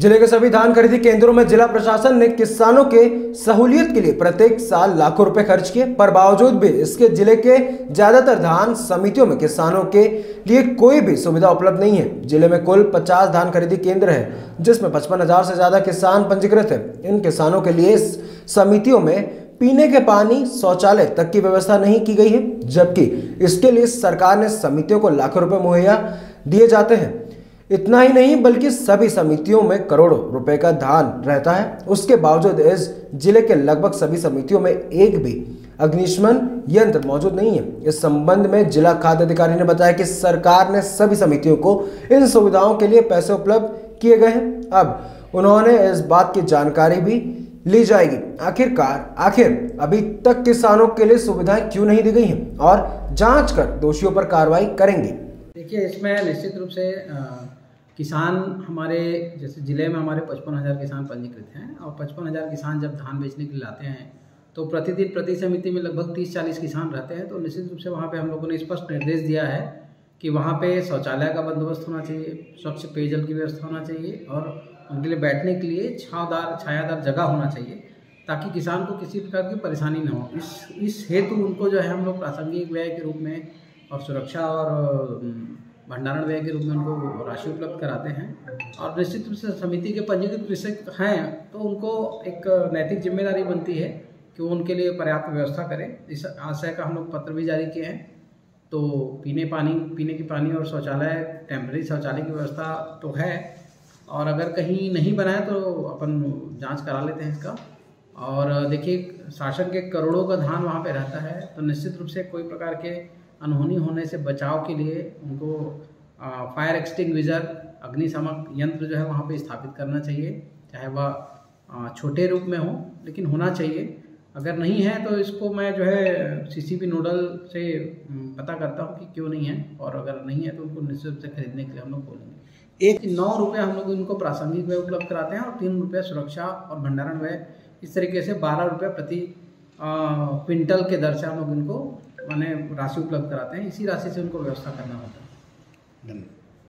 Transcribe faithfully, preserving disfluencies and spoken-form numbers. जिले के सभी धान खरीदी केंद्रों में जिला प्रशासन ने किसानों के सहूलियत के लिए प्रत्येक साल लाखों रुपए खर्च किए, पर बावजूद भी इसके जिले के ज्यादातर धान समितियों में किसानों के लिए कोई भी सुविधा उपलब्ध नहीं है। जिले में कुल पचास धान खरीदी केंद्र है, जिसमें पचपन हजार से ज्यादा किसान पंजीकृत है। इन किसानों के लिए समितियों में पीने के पानी, शौचालय तक की व्यवस्था नहीं की गई है, जबकि इसके लिए सरकार ने समितियों को लाखों रुपए मुहैया दिए जाते हैं। इतना ही नहीं बल्कि सभी समितियों में करोड़ों रुपए का धान रहता है। उसके बावजूद इस जिले के लगभग सभी समितियों में एक भी अग्निशमन यंत्र मौजूद नहीं है। इस संबंध में जिला खाद्य अधिकारी ने बताया कि सरकार ने सभी समितियों को इन सुविधाओं के लिए पैसे उपलब्ध किए गए हैं। अब उन्होंने इस बात की जानकारी भी ली जाएगी। आखिरकार आखिर अभी तक किसानों के लिए सुविधाएं क्यों नहीं दी गई हैं और जांच कर दोषियों पर कार्रवाई करेंगे। देखिए, इसमें निश्चित रूप से आ, किसान हमारे जैसे जिले में हमारे पचपन हज़ार किसान पंजीकृत हैं और पचपन हज़ार किसान जब धान बेचने के लिए लाते हैं तो प्रतिदिन प्रति समिति में लगभग तीस चालीस किसान रहते हैं। तो निश्चित रूप से वहाँ पर हम लोगों ने स्पष्ट निर्देश दिया है कि वहाँ पर शौचालय का बंदोबस्त होना चाहिए, स्वच्छ पेयजल की व्यवस्था होना चाहिए और उनके लिए बैठने के लिए छावदार छायादार जगह होना चाहिए, ताकि किसान को किसी प्रकार की परेशानी ना हो। इस इस हेतु उनको जो है हम लोग प्रासंगिक व्यय के रूप में और सुरक्षा और भंडारण व्यय के रूप में उनको राशि उपलब्ध कराते हैं। और निश्चित रूप से समिति के पंजीकृत कृषक हैं तो उनको एक नैतिक जिम्मेदारी बनती है कि वो उनके लिए पर्याप्त व्यवस्था करें। इस आशय का हम लोग पत्र भी जारी किए हैं। तो पीने पानी पीने के पानी और शौचालय टेम्प्रेरी शौचालय की व्यवस्था तो है, और अगर कहीं नहीं बनाए तो अपन जांच करा लेते हैं इसका। और देखिए, शासन के करोड़ों का धान वहाँ पे रहता है, तो निश्चित रूप से कोई प्रकार के अनहोनी होने से बचाव के लिए उनको फायर एक्सटिंग्विशर अग्निशामक यंत्र जो है वहाँ पे स्थापित करना चाहिए, चाहे वह छोटे रूप में हो लेकिन होना चाहिए। अगर नहीं है तो इसको मैं जो है सीसीबी नोडल से पता करता हूँ कि क्यों नहीं है, और अगर नहीं है तो उनको निश्चित रूप से खरीदने के लिए हम लोग बोलेंगे। एक नौ रुपये हम लोग इनको प्रासंगिक व्यय उपलब्ध कराते हैं और तीन रुपये सुरक्षा और भंडारण व्यय, इस तरीके से बारह रुपये प्रति क्विंटल के दर से हम लोग इनको माने राशि उपलब्ध कराते हैं। इसी राशि से उनको व्यवस्था करना होता है। धन्यवाद।